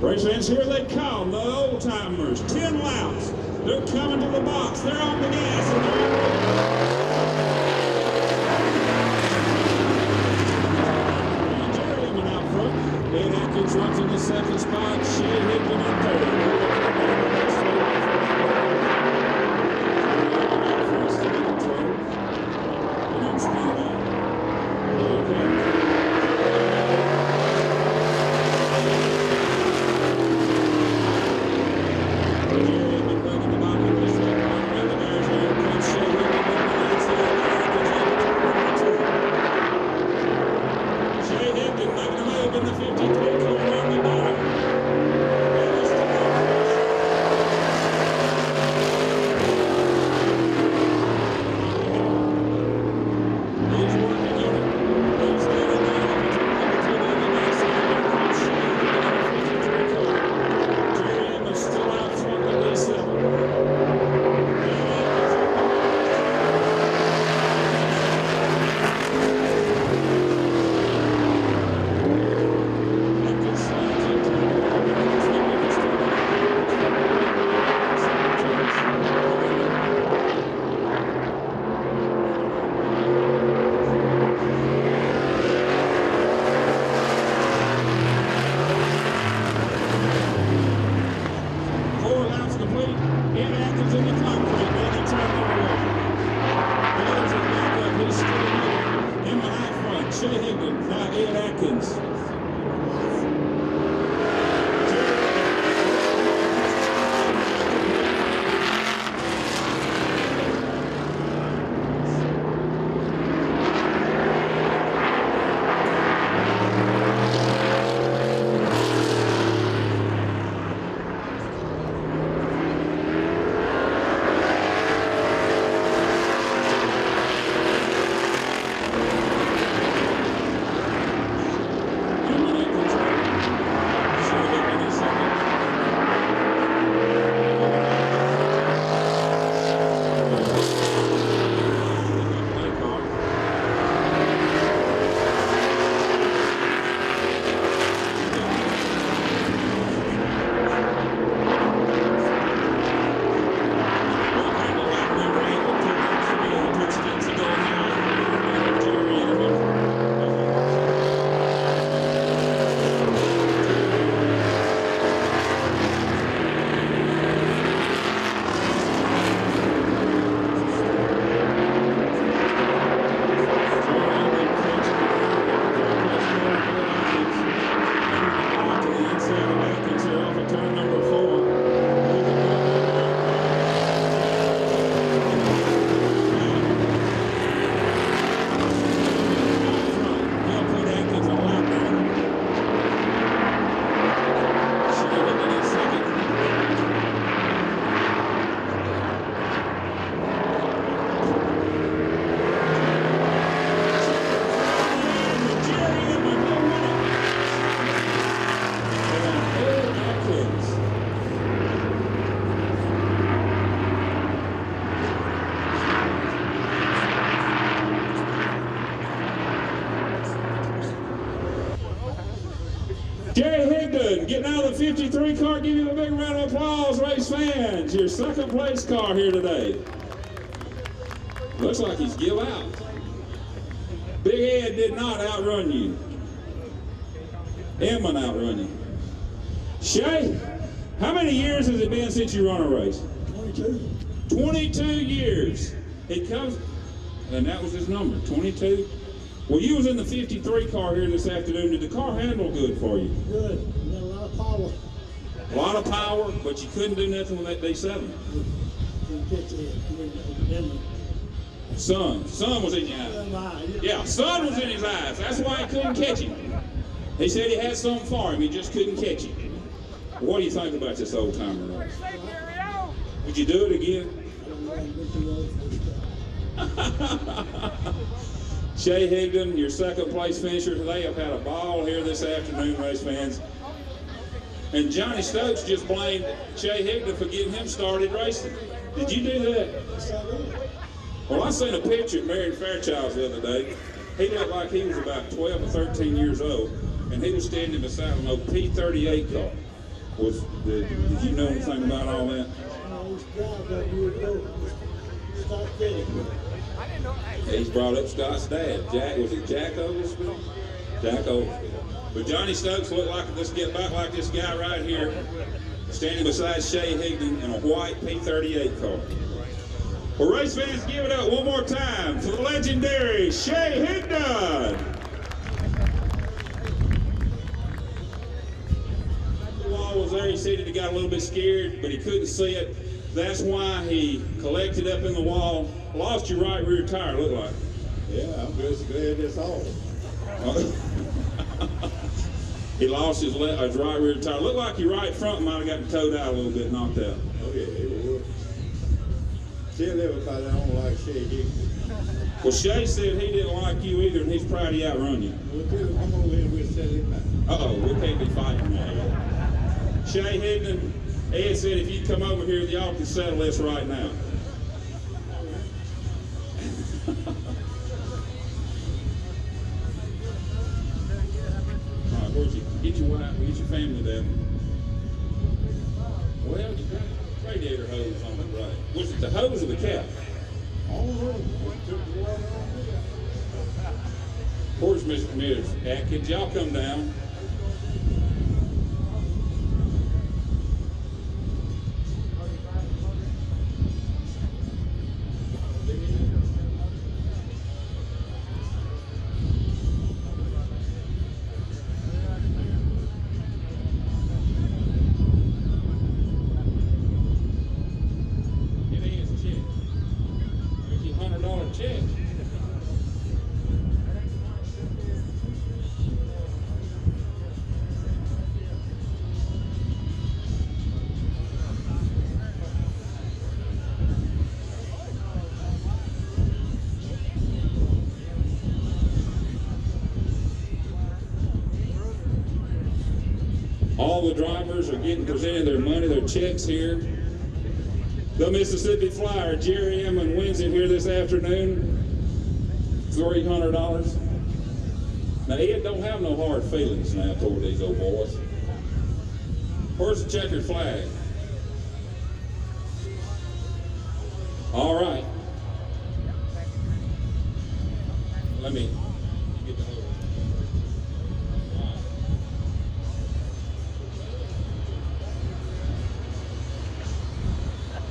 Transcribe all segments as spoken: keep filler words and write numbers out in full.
Brace ends, here they come, the old-timers, ten laps. They're coming to the box, they're on the gas, and they're Jerry Edmund out front. Dane Atkins runs in the second spot, Shea Higdon in third. fifty-three car, give you a big round of applause, race fans. Your second place car here today. Looks like he's give out. Big Ed did not outrun you. Edmund outrun you. Shea, how many years has it been since you run a race? twenty-two. twenty-two years. It comes, and that was his number, twenty-two. Well, you was in the fifty-three car here this afternoon. Did the car handle good for you? Good. Power. A lot of power, but you couldn't do nothing with that day seven. Sun, sun was in your eyes. Yeah, sun was in his eyes. That's why he couldn't catch him. He said he had something for him, he just couldn't catch it. What do you think about this old timer race? Would you do it again? Shea Higdon, your second place finisher today. I've had a ball here this afternoon, race fans. And Johnny Stokes just blamed Shea Higdon for getting him started racing. Did you do that? Well, I seen a picture of Marion Fairchild the other day. He looked like he was about twelve or thirteen years old, and he was standing beside an old P thirty-eight car. Was the, did you know anything about all that? He's brought up Scott's dad. Jack, was it Jack Oglesby? Jack Oglesby. But Johnny Stokes looked like, let's get back like this guy right here, standing beside Shea Higdon in a white P thirty-eight car. Well, race fans, give it up one more time for the legendary Shea Higdon. Was there, he said he got a little bit scared, but he couldn't see it. That's why he collected up in the wall. Lost your right rear tire, looked like. Yeah, I'm just glad it's all. He lost his, left, his right rear tire. Looked like your right front might have gotten towed out a little bit, knocked out. Oh yeah, it was. Tell everybody I don't like Shea Higdon. Well, Shea said he didn't like you either, and he's proud he outrun you. Well, too, I'm over here and we'll set him back. Uh-oh, we can't be fighting now. Shea Higdon, Ed said if you come over here, y'all can settle this right now. All right, where's you? Get your wife, get your family down. Well, you got a radiator hose on it, right? Was it the hose or the cap? Where's Mister Mears? Atkins, y'all come down. All the drivers are getting presented their money, their checks here. The Mississippi Flyer, Jerry Edmund, wins it here this afternoon. three hundred dollars. Now, Ed don't have no hard feelings now toward these old boys. Where's the checkered flag? All right. Let me...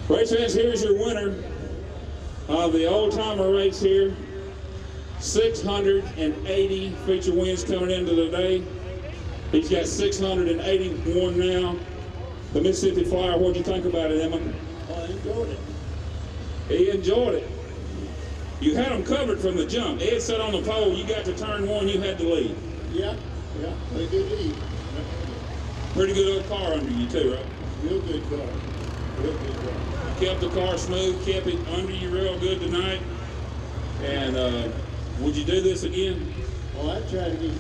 Race fans, here's your winner of the old-timer race here. six hundred eighty feature wins coming into the day. He's got six hundred eighty-one now. The Mississippi Flyer, what'd you think about it, Emma? I enjoyed it. He enjoyed it. You had him covered from the jump. Ed said on the pole, you got to turn one, you had to lead. Yeah, yeah, pretty good lead. Pretty good old car under you too, right? Real good car. Kept the car smooth, kept it under you real good tonight. And uh, would you do this again? Oh, I'd try it again.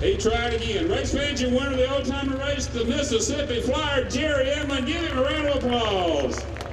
He tried again. Race fans, your winner of the old-timer race, the Mississippi Flyer, Jerry Edmund. Give him a round of applause.